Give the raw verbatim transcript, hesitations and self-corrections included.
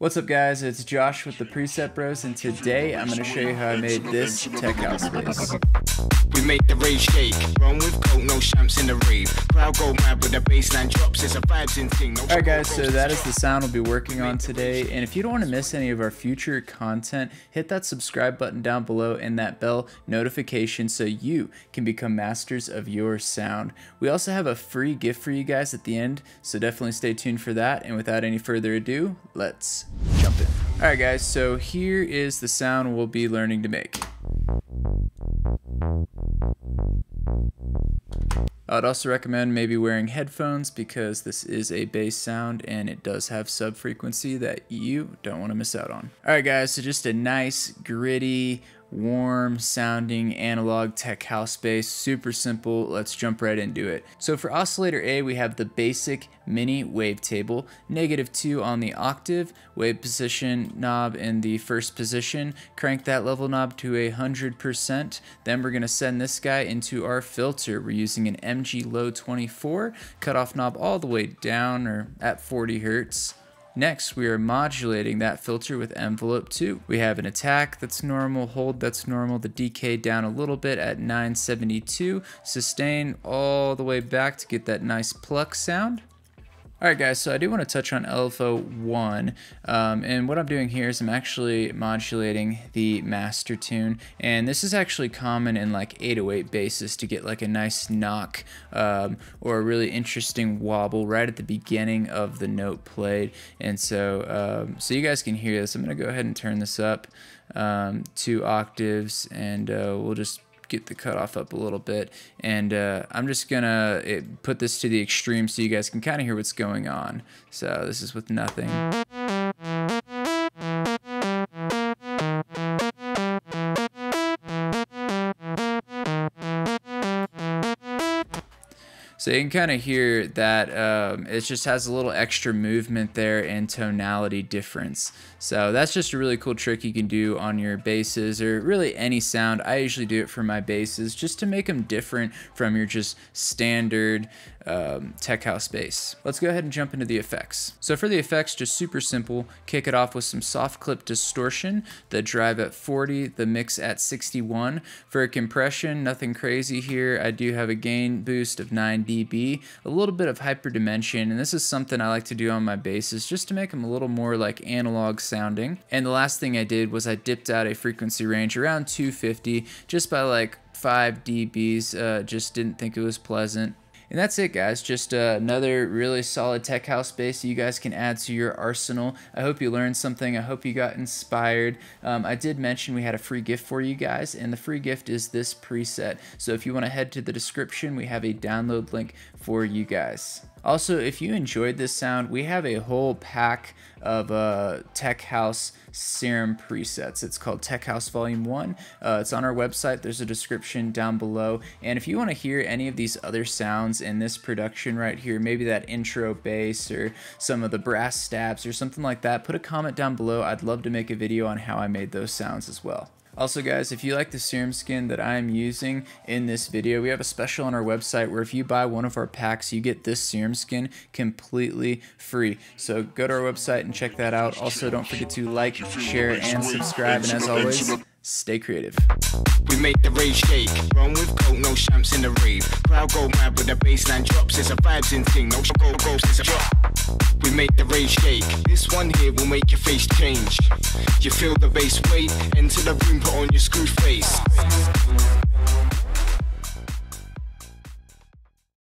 What's up guys, it's Josh with The Preset Bros, and today I'm going to show you how I made this Tech House bass. We make the rave shake, wrong with coke, no champs in the rave. Crowd go mad with the bassline drops, it's a vibes in thing. Alright guys, so that is the sound we'll be working on today, and if you don't want to miss any of our future content, hit that subscribe button down below and that bell notification so you can become masters of your sound. We also have a free gift for you guys at the end, so definitely stay tuned for that, and without any further ado, let's jump in. Alright guys, so here is the sound we'll be learning to make. I'd also recommend maybe wearing headphones because this is a bass sound and it does have sub frequency that you don't want to miss out on. Alright guys, so just a nice, gritty, warm sounding analog tech house bass, super simple. Let's jump right into it. So for oscillator A, we have the basic mini wavetable, negative two on the octave, wave position knob in the first position, crank that level knob to a hundred percent. Then we're going to send this guy into our filter. We're using an M G low twenty-four, cutoff knob all the way down or at forty hertz. Next, we are modulating that filter with envelope two. We have an attack that's normal, hold that's normal, the decay down a little bit at nine seventy-two, sustain all the way back to get that nice pluck sound. Alright guys, so I do want to touch on L F O one, um, and what I'm doing here is I'm actually modulating the master tune, and this is actually common in like eight oh eight basses to get like a nice knock um, or a really interesting wobble right at the beginning of the note played. And so, um, so you guys can hear this. I'm going to go ahead and turn this up um, two octaves, and uh, we'll just get the cutoff up a little bit, and uh, I'm just gonna it, put this to the extreme so you guys can kind of hear what's going on. So this is with nothing. So you can kind of hear that um, it just has a little extra movement there and tonality difference. So that's just a really cool trick you can do on your basses or really any sound. I usually do it for my basses just to make them different from your just standard um, tech house bass. Let's go ahead and jump into the effects. So for the effects, just super simple. Kick it off with some soft clip distortion, the drive at forty, the mix at sixty-one. For a compression, nothing crazy here. I do have a gain boost of nine dB. A little bit of hyperdimension, and this is something I like to do on my basses just to make them a little more like analog sounding. And the last thing I did was I dipped out a frequency range around two fifty just by like five dBs, uh, just didn't think it was pleasant. And that's it guys, just uh, another really solid tech house bass you guys can add to your arsenal. I hope you learned something, I hope you got inspired. Um, I did mention we had a free gift for you guys, and the free gift is this preset. So if you want to head to the description, we have a download link for you guys. Also, if you enjoyed this sound, we have a whole pack of uh, Tech House Serum presets. It's called Tech House Volume one. Uh, it's on our website. There's a description down below. And if you want to hear any of these other sounds in this production right here, maybe that intro bass or some of the brass stabs or something like that, put a comment down below. I'd love to make a video on how I made those sounds as well. Also guys, if you like the Serum skin that I'm using in this video, we have a special on our website where if you buy one of our packs, you get this Serum skin completely free. So go to our website and check that out. Also, don't forget to like, share, and subscribe. And as always, stay creative. We make the rave shake, wrong with coke, no champs in the rave. Crowd go mad with the bassline drops, it's a vibes in thing, no go goes, it's a drop. We make the rave shake, this one here will make your face change. You feel the bass weight, enter the room, put on your screw face.